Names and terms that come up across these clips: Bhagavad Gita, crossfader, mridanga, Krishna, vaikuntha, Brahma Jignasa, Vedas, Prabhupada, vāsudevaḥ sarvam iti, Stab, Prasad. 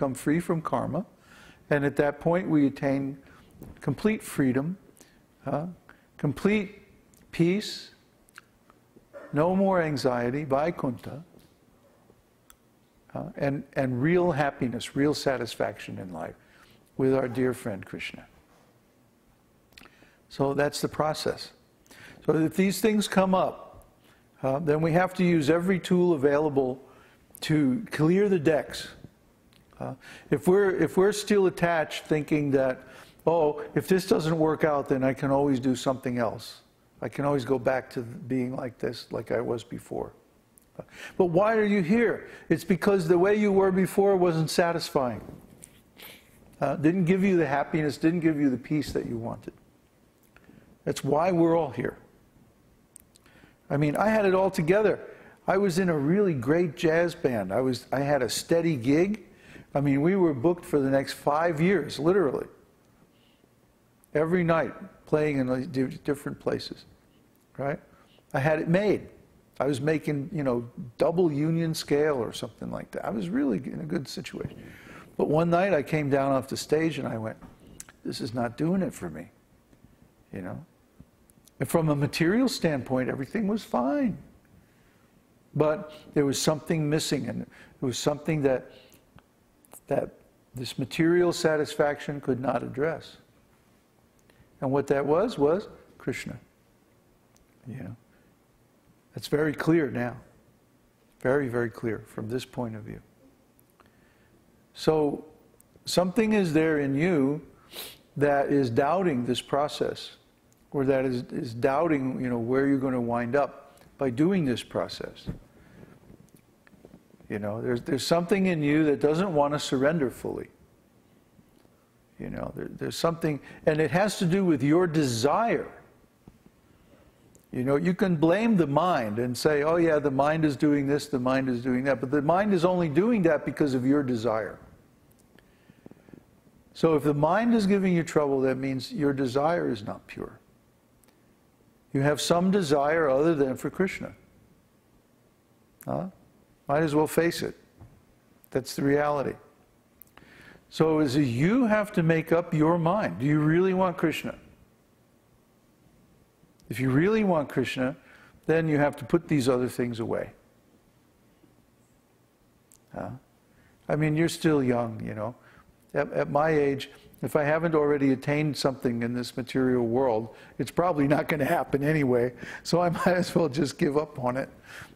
become free from karma, and at that point we attain complete freedom, complete peace, no more anxiety, vaikuntha, and real happiness, real satisfaction in life with our dear friend Krishna. So that's the process. So if these things come up, then we have to use every tool available to clear the decks. If we're still attached, thinking that, oh, if this doesn't work out, then I can always do something else. I can always go back to being like this, like I was before. But why are you here? It's because the way you were before wasn't satisfying. Didn't give you the happiness, didn't give you the peace that you wanted. That's why we're all here. I mean, I had it all together. I was in a really great jazz band. I had a steady gig. I mean, we were booked for the next 5 years, literally. Every night, playing in different places, right? I had it made. I was making, you know, double union scale or something like that. I was really in a good situation. But one night I came down off the stage and I went, this is not doing it for me, you know? And from a material standpoint, everything was fine. But there was something missing, and it was something that this material satisfaction could not address. And what that was Krishna. You know, it's very clear now. Very, very clear from this point of view. So something is there in you that is doubting this process, or that is doubting, you know, where you're going to wind up by doing this process. You know, there's something in you that doesn't want to surrender fully. You know, there's something, and it has to do with your desire. You know, you can blame the mind and say, oh yeah, the mind is doing this, the mind is doing that, but the mind is only doing that because of your desire. So if the mind is giving you trouble, that means your desire is not pure. You have some desire other than for Krishna. Huh? Might as well face it. That's the reality. So is you have to make up your mind. Do you really want Krishna? If you really want Krishna, then you have to put these other things away. Huh? I mean, you're still young, you know. At my age, if I haven't already attained something in this material world, it's probably not going to happen anyway, so I might as well just give up on it.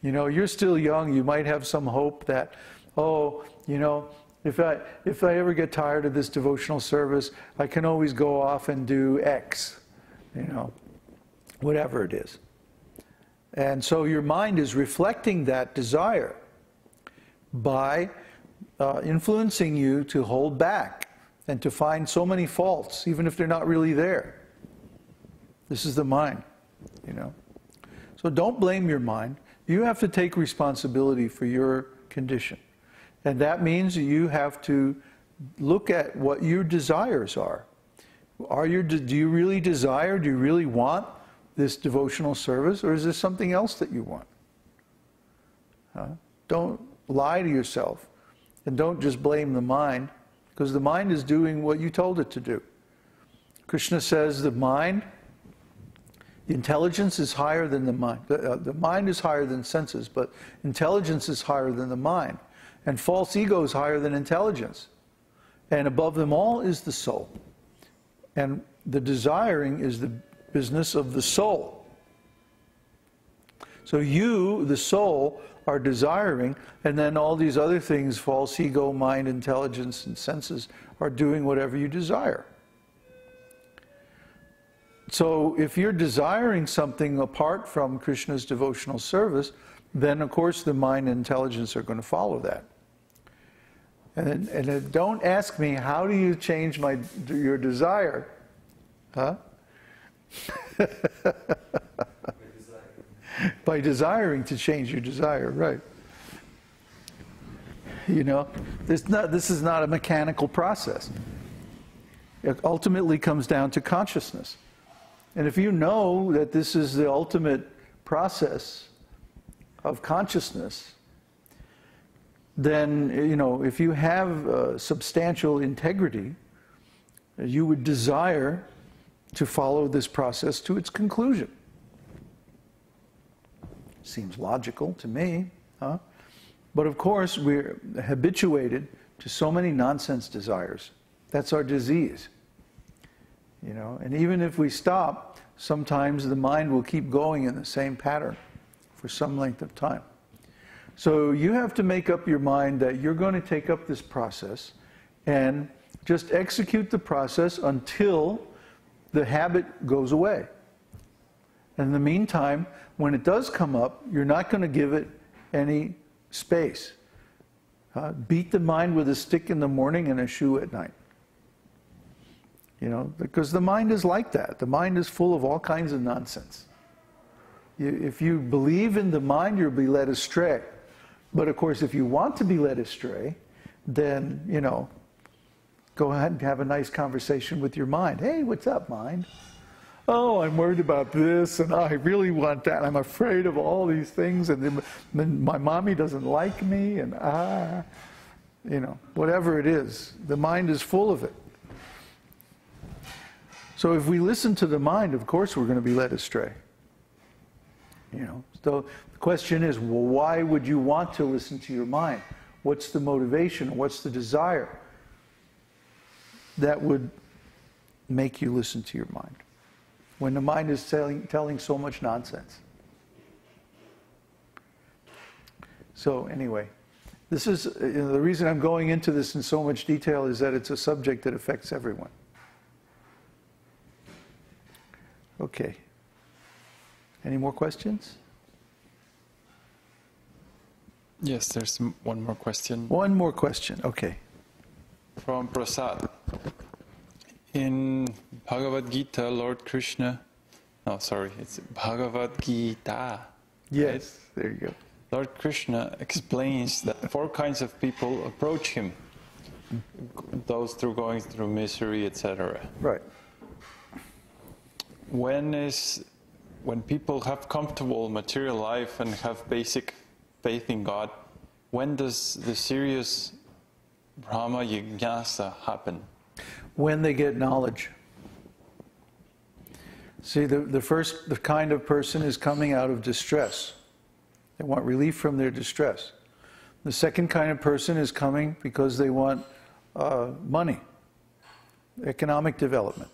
You know, you're still young. You might have some hope that, oh, you know, if I ever get tired of this devotional service, I can always go off and do X, you know, whatever it is. And so your mind is reflecting that desire by influencing you to hold back and to find so many faults, even if they're not really there. This is the mind, you know. So don't blame your mind. You have to take responsibility for your condition. And that means you have to look at what your desires are. Do you really desire, do you really want this devotional service, or is there something else that you want? Huh? Don't lie to yourself, and don't just blame the mind, because the mind is doing what you told it to do. Krishna says the mind, the intelligence is higher than the mind. The mind is higher than senses, but intelligence is higher than the mind. And false ego is higher than intelligence. And above them all is the soul. And the desiring is the business of the soul. So you, the soul, are desiring, and then all these other things, false ego, mind, intelligence, and senses, are doing whatever you desire. So if you're desiring something apart from Krishna's devotional service, then of course the mind and intelligence are going to follow that. And don't ask me, how do you change your desire? Huh? By desiring to change your desire, right. You know, this is not a mechanical process. It ultimately comes down to consciousness. And if you know that this is the ultimate process of consciousness, then, you know, if you have substantial integrity, you would desire to follow this process to its conclusion. Seems logical to me, huh? But of course, we're habituated to so many nonsense desires. That's our disease, you know. And even if we stop, sometimes the mind will keep going in the same pattern for some length of time. So you have to make up your mind that you're going to take up this process and just execute the process until the habit goes away. And in the meantime, when it does come up, you're not going to give it any space. Beat the mind with a stick in the morning and a shoe at night. You know, because the mind is like that. The mind is full of all kinds of nonsense. If you believe in the mind, you'll be led astray. But of course, if you want to be led astray, then, you know, go ahead and have a nice conversation with your mind. Hey, what's up, mind? Oh, I'm worried about this, and I really want that. I'm afraid of all these things, and then my mommy doesn't like me, and you know, whatever it is, the mind is full of it. So if we listen to the mind, of course we're going to be led astray. You know, so the question is, well, why would you want to listen to your mind? What's the motivation? What's the desire that would make you listen to your mind, when the mind is telling so much nonsense? So anyway, this is, you know, the reason I'm going into this in so much detail is that it's a subject that affects everyone. Okay. Any more questions? Yes, there's one more question. One more question, okay. From Prasad. In Bhagavad Gita, Lord Krishna, no, sorry, it's Bhagavad Gita. Yes, right? There you go. Lord Krishna explains that four kinds of people approach him, those going through misery, etc. Right. When people have comfortable material life and have basic faith in God, when does the serious Brahma Jignasa happen? When they get knowledge. See, the kind of person is coming out of distress. They want relief from their distress. The second kind of person is coming because they want money, economic development.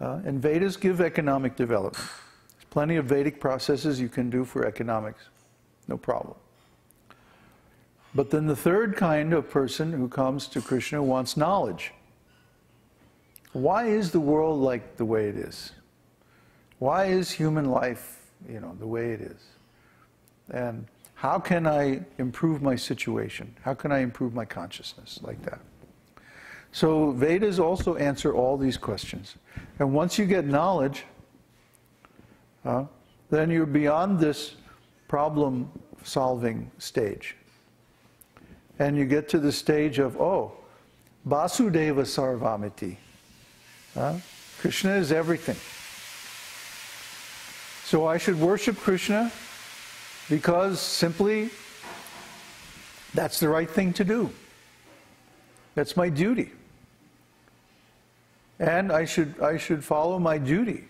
And Vedas give economic development. There's plenty of Vedic processes you can do for economics, no problem. But then the third kind of person who comes to Krishna wants knowledge. Why is the world like the way it is? Why is human life, you know, the way it is? And how can I improve my situation? How can I improve my consciousness, like that? So Vedas also answer all these questions. And once you get knowledge, then you're beyond this problem-solving stage. And you get to the stage of, oh, vāsudevaḥ sarvam iti. Krishna is everything. So I should worship Krishna because simply that's the right thing to do. That's my duty. And I should follow my duty.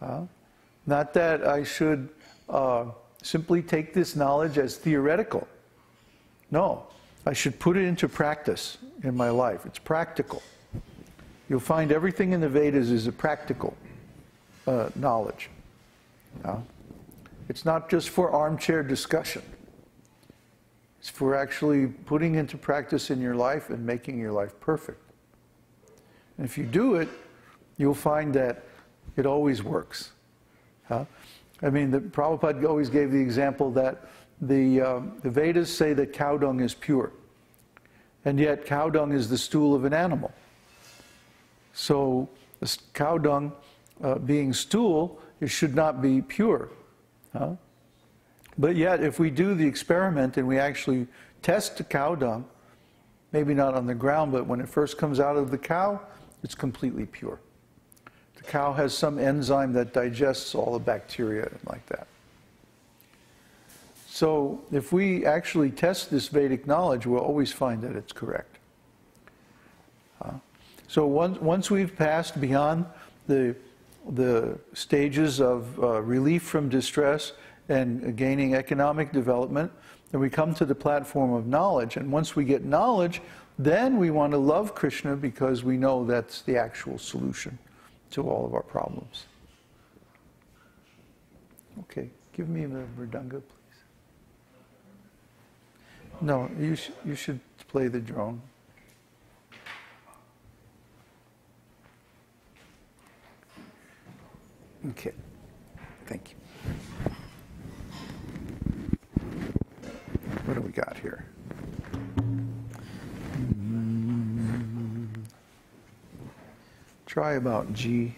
Not that I should simply take this knowledge as theoretical. No, I should put it into practice in my life. It's practical. You'll find everything in the Vedas is a practical knowledge. It's not just for armchair discussion. It's for actually putting into practice in your life and making your life perfect. And if you do it, you'll find that it always works. I mean, Prabhupada always gave the example that the Vedas say that cow dung is pure. And yet cow dung is the stool of an animal. So this cow dung being stool, it should not be pure. But yet, if we do the experiment and we actually test the cow dung, maybe not on the ground, but when it first comes out of the cow, it's completely pure. The cow has some enzyme that digests all the bacteria and like that. So if we actually test this Vedic knowledge, we'll always find that it's correct. So once we've passed beyond the stages of relief from distress and gaining economic development, then we come to the platform of knowledge. And once we get knowledge, then we want to love Krishna because we know that's the actual solution to all of our problems. Okay, give me the mridanga, please. No, you should play the drone. Okay, thank you. What do we got here? Try about G.